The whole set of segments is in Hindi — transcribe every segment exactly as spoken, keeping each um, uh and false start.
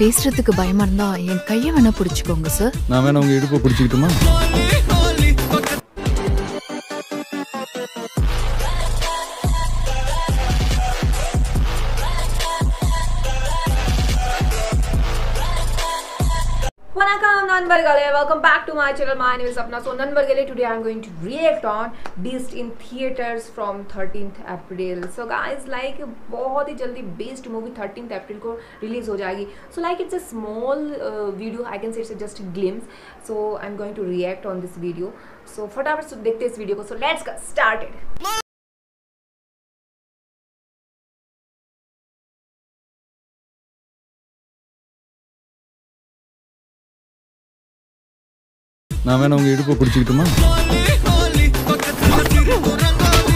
பேசுறதுக்கு பயமா இருந்தா என் கையை வேணா புடிச்சுக்கோங்க சார். நான் வேணா உங்க இடுப்பு புடிச்சிட்டுமா? Welcome back to my channel. My name is Sapna. So today I am going to react on Beast in theaters from thirteenth April. So guys, like बहुत ही जल्दी Beast movie thirteenth April को release हो जाएगी. So like it's a small uh, video. I can say it's just a glimpse. So I'm going to react on this video. So फटाफट देखते हैं इस video को. So let's get started. நான் வேணா உங்க இடுப்பு புடிச்சிட்டுமா? உங்களை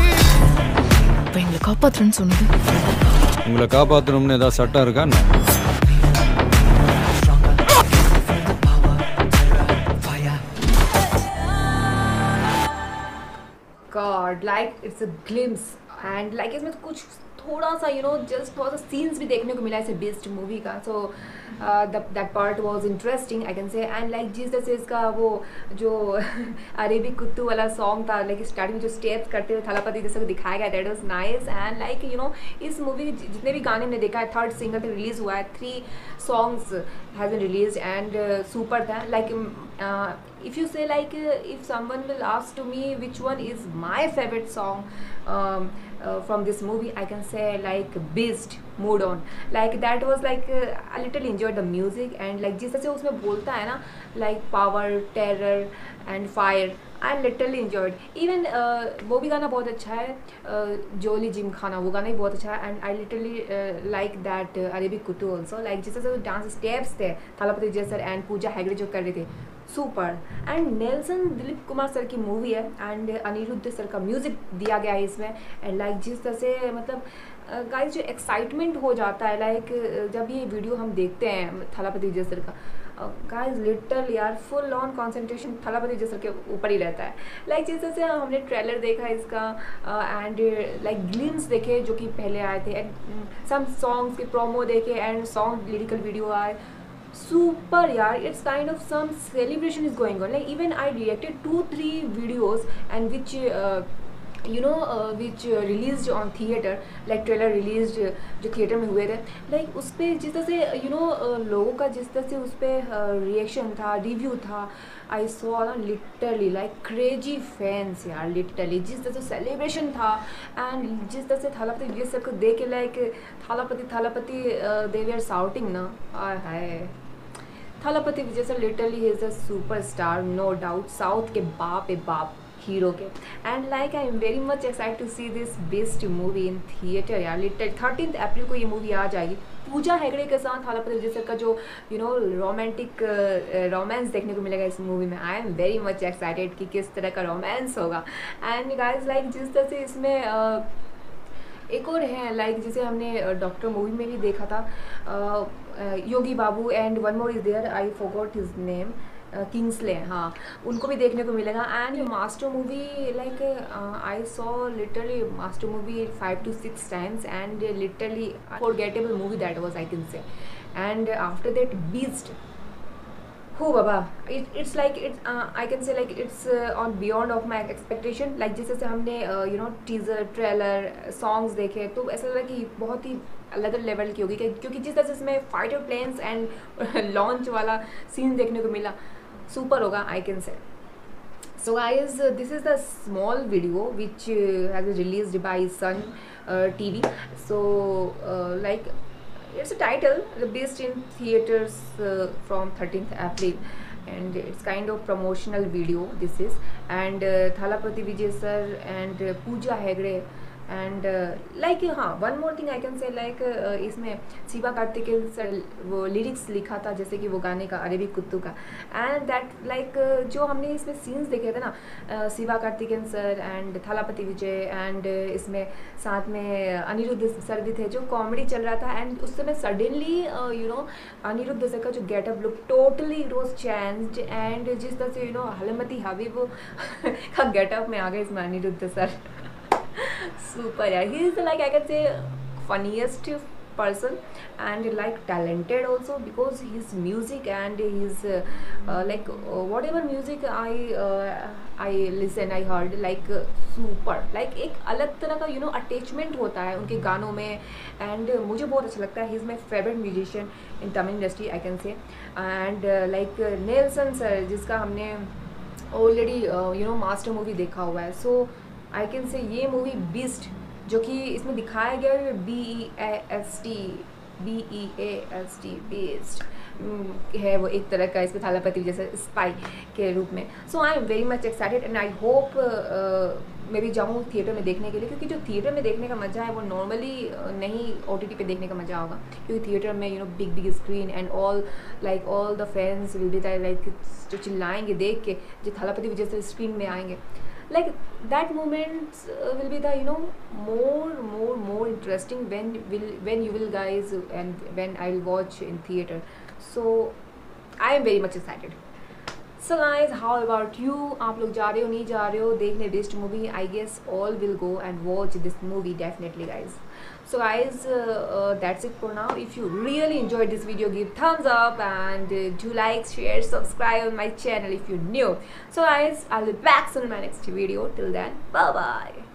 காப்பாத்துறேன்னு சொன்னது. உங்களை காப்பாத்துறோம்னு ஏதாவது சட்டம் இருக்கா? God, like it's a glimpse and like इसमें कुछ थोड़ा सा यू नो जस्ट थोड़ा सा सीन्स भी देखने को मिला इसे बेस्ट मूवी का. So that part was interesting I can say. And like जिस तरह से इसका वो जो अरेबिक कुत्तू वाला सॉन्ग था, लाइक स्टार्टिंग में जो स्टेप्स करते हुए थलापति जैसा दिखाया गया, that was nice. And like you know इस मूवी के जितने भी गाने मैंने देखा है, थर्ड सिंगल तक रिलीज़ हुआ है, three songs has been release and super था. Like if you say like uh, if someone will ask to me which one is my favorite song um, uh, from this movie, I can say like Beast Mood On. Like that was like uh, I little enjoyed the music and like जिस तरह से उसमें बोलता है ना, like power, terror and fire, I literally enjoyed. Even uh, वो भी गाना बहुत अच्छा है, uh, जोली जिम खाना वो गाना भी बहुत अच्छा है. and I literally uh, like that uh, Arabic Kuthu also. like जिस तरह से डांस स्टेप्स थे थालापति विजय सर एंड पूजा हेगड़े जो कर रहे थे, super. And Nelson Dilip Kumar sir की मूवी है एंड अनिरुद्ध सर का म्यूज़िक दिया गया है इसमें. एंड लाइक जिस तरह से मतलब गाइस जो एक्साइटमेंट हो जाता है लाइक जब ये वीडियो हम देखते हैं थलापति विजय सर का, गाइस लिटल यार full on concentration Thalapathy Vijay sir के ऊपर ही रहता है. लाइक जिस तरह से हमने ट्रेलर देखा इसका एंड लाइक ग्लिम्स देखे जो कि पहले आए थे एंड सम सॉन्ग्स के प्रोमो देखे एंड सॉन्ग लिरिकल वीडियो आए, super yaar. it's kind of some celebration is going on. like even I reacted two three videos and which uh, you know uh, which uh, released on theater, like trailer released uh, जो theater में हुए थे, like उस पर जिस तरह से you know uh, लोगों का जिस तरह से उस पर reaction था, review था, I saw ना literally like crazy fans यार literally. जिस तरह से celebration था and जिस तरह से थालापति विजय सर को देख के like Thalapathy Thalapathy they were shouting ना, hi Thalapathy Vijay sir literally he is a super star, no doubt. South के बाप ए बाप हीरो के. And like I am very much excited to see this best movie in theatre यार. लिटरली थर्टीन अप्रैल को ये मूवी आ जाएगी. पूजा हेगड़े के साथ थलापति विजय सर का जो यू नो रोमांटिक रोमांस देखने को मिलेगा इस मूवी में, I am very much excited कि किस तरह का रोमांस होगा. एंड गाइज लाइक जिस तरह से इसमें uh, एक और है लाइक like, जिसे हमने डॉक्टर मूवी में भी देखा था, uh, uh, Yogi Babu and one more is there, I forgot his name, Kingsley, हाँ उनको भी देखने को मिलेगा. And Master movie like I saw literally Master movie five two six times and literally forgettable movie that was I can say. And after that Beast, हो बाबा, it it's like it's I can say like it's on beyond of my expectation. Like जैसे से हमने you know teaser trailer songs देखे तो ऐसा लगा कि बहुत ही अलग लेवल की होगी, क्योंकि जिस तरह से इसमें फाइटर प्लेन्स एंड लॉन्च वाला सीन देखने को मिला, सुपर होगा I can say. So guys, uh, this is the small video which uh, has been released by Sun uh, T V. So uh, like it's a title Beast in theaters uh, from thirteenth April and it's kind of promotional video this is. and uh, Thalapathy Vijay sir and uh, Pooja Hegde and uh, like हाँ one more thing I can say like uh, इसमें शिवा कार्तिकेयन सर वो लिरिक्स लिखा था जैसे कि वो गाने का अरेबिक कुत्तू का. and that like uh, जो हमने इसमें scenes देखे थे ना Shiva Karthikeyan sir and Thalapathy Vijay and इसमें साथ में अनिरुद्ध सर भी थे जो कॉमेडी चल रहा था. एंड उस समय suddenly you know Anirudh sir का जो गेटअप लुक टोटली रोज चेंज्ड एंड जिस तरह से यू नो हलमती हबीब का गेटअप में आ गए इसमें Anirudh sir. Super, yeah. He is like I can say funniest person and like talented also, because his music and his uh, uh, like uh, whatever music I uh, I listen I heard like uh, super like एक अलग तरह का you know attachment होता है उनके गानों में and uh, मुझे बहुत अच्छा लगता है. He is my favorite musician in Tamil industry I can say. And uh, like uh, Nelson sir जिसका हमने already uh, you know master movie देखा हुआ है. So I can say ये movie Beast जो कि इसमें दिखाया गया है B E A S T B E A S T based है, वो एक तरह का इसमें थालापति विजय जैसे स्पाई के रूप में. So I am very much excited and I hope मैं भी जाऊँ थिएटर में देखने के लिए, क्योंकि जो थिएटर में देखने का मज़ा है वो नॉर्मली नहीं ओ टी टी पे देखने का मज़ा होगा, क्योंकि थिएटर में you know big big screen and all like all the fans will be like जो चिल्लाएंगे देख के जो थालापति विजय जैसे स्क्रीन में आएंगे, like that moment uh, will be the you know more more more interesting when will when you will guys and when I will watch in theater. So I am very much excited. So guys, how about you? आप लोग जा रहे हो नहीं जा रहे हो देखने best movie? I guess all will go and watch this movie definitely guys. So guys uh, uh, that's it for now. If you really enjoyed this video give thumbs up and uh, do like, share, subscribe on my channel if you're new. So guys, I'll be back soon in my next video. Till then, bye bye.